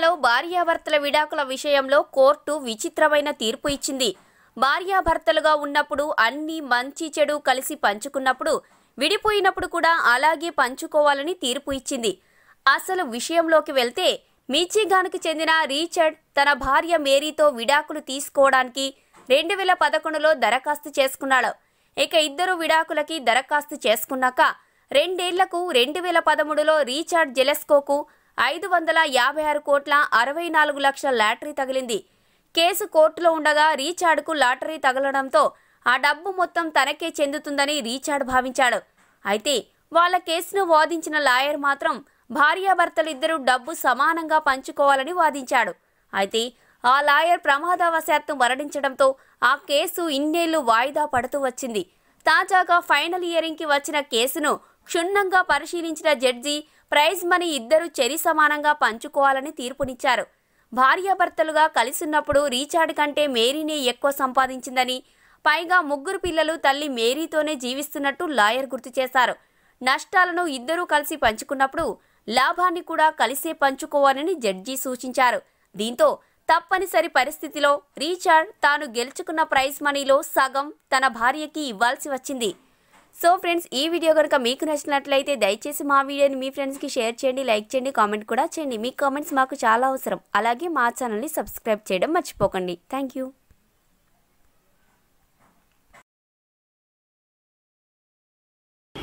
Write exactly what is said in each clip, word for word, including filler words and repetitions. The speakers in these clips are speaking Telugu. జిల్లాలో భార్యాభర్తల విడాకుల విషయంలో కోర్టు విచిత్రమైన తీర్పు ఇచ్చింది. భార్యాభర్తలుగా ఉన్నప్పుడు అన్ని మంచి చెడు కలిసి పంచుకున్నప్పుడు, విడిపోయినప్పుడు కూడా అలాగే పంచుకోవాలని తీర్పు ఇచ్చింది. అసలు విషయంలోకి వెళ్తే, మిచిగాన్‌కు చెందిన రిచర్డ్ తన భార్య మేరీతో విడాకులు తీసుకోవడానికి రెండు వేల పదకొండులో దరఖాస్తు చేసుకున్నాడు. ఇక ఇద్దరు విడాకులకి దరఖాస్తు చేసుకున్నాక రెండేళ్లకు రెండు వేల పదమూడులో రిచర్డ్ జెలెస్కోకు ఐదు వందల యాభై ఆరు కోట్ల అరవై నాలుగు లక్షల లాటరీ తగిలింది. కేసు కోర్టులో ఉండగా రిచర్డ్కు లాటరీ తగలడంతో ఆ డబ్బు మొత్తం తనకే చెందుతుందని రిచర్డ్ భావించాడు. అయితే వాళ్ళ కేసును వాదించిన లాయర్ మాత్రం భార్యాభర్తలిద్దరూ డబ్బు సమానంగా పంచుకోవాలని వాదించాడు. అయితే ఆ లాయర్ ప్రమాదవశాత్తు మరణించడంతో ఆ కేసు ఇన్నేళ్లు వాయిదా పడుతూ వచ్చింది. తాజాగా ఫైనల్ హియరింగ్కి వచ్చిన కేసును క్షుణ్ణంగా పరిశీలించిన జడ్జి ప్రైజ్ మనీ ఇద్దరు చెరి సమానంగా పంచుకోవాలని తీర్పునిచ్చారు. భార్యాభర్తలుగా కలిసిన్నప్పుడు రిచర్డ్ కంటే మేరీనే ఎక్కువ సంపాదించిందని, పైగా ముగ్గురు పిల్లలు తల్లి మేరీతోనే జీవిస్తున్నట్టు లాయర్ గుర్తు చేశారు. నష్టాలను ఇద్దరూ కలిసి పంచుకున్నప్పుడు లాభాన్ని కూడా కలిసే పంచుకోవాలని జడ్జి సూచించారు. దీంతో తప్పనిసరి పరిస్థితిలో రిచర్డ్ తాను గెలుచుకున్న ప్రైజ్ మనీలో సగం తన భార్యకి ఇవ్వాల్సి వచ్చింది. సో ఫ్రెండ్స్, ఈ వీడియో కనుక మీకు నచ్చినట్లయితే దయచేసి మా వీడియోని మీ ఫ్రెండ్స్కి షేర్ చేయండి, లైక్ చేయండి, కామెంట్ కూడా చేయండి. మీ కామెంట్స్ మాకు చాలా అవసరం. అలాగే మా ఛానల్ని సబ్స్క్రైబ్ చేయడం మర్చిపోకండి. Thank you.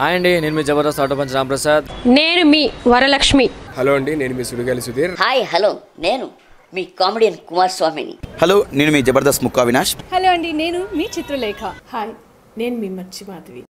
హాయ్ అండి, నేను మీ జబర్దస్త్ ఆటో పంచ్ రామప్రసాద్. నేను మీ వరలక్ష్మి. హలో అండి, నేను మీ సుడిగాలి సుధీర్. హాయ్, హలో, నేను మీ కామెడియన్ కుమార్ స్వామిని. హలో, నేను మీ జబర్దస్త్ ముక్కా వినాష్. హలో అండి, నేను మీ చిత్రలేఖ. హాయ్, నేను మీ మర్చి మాధవి.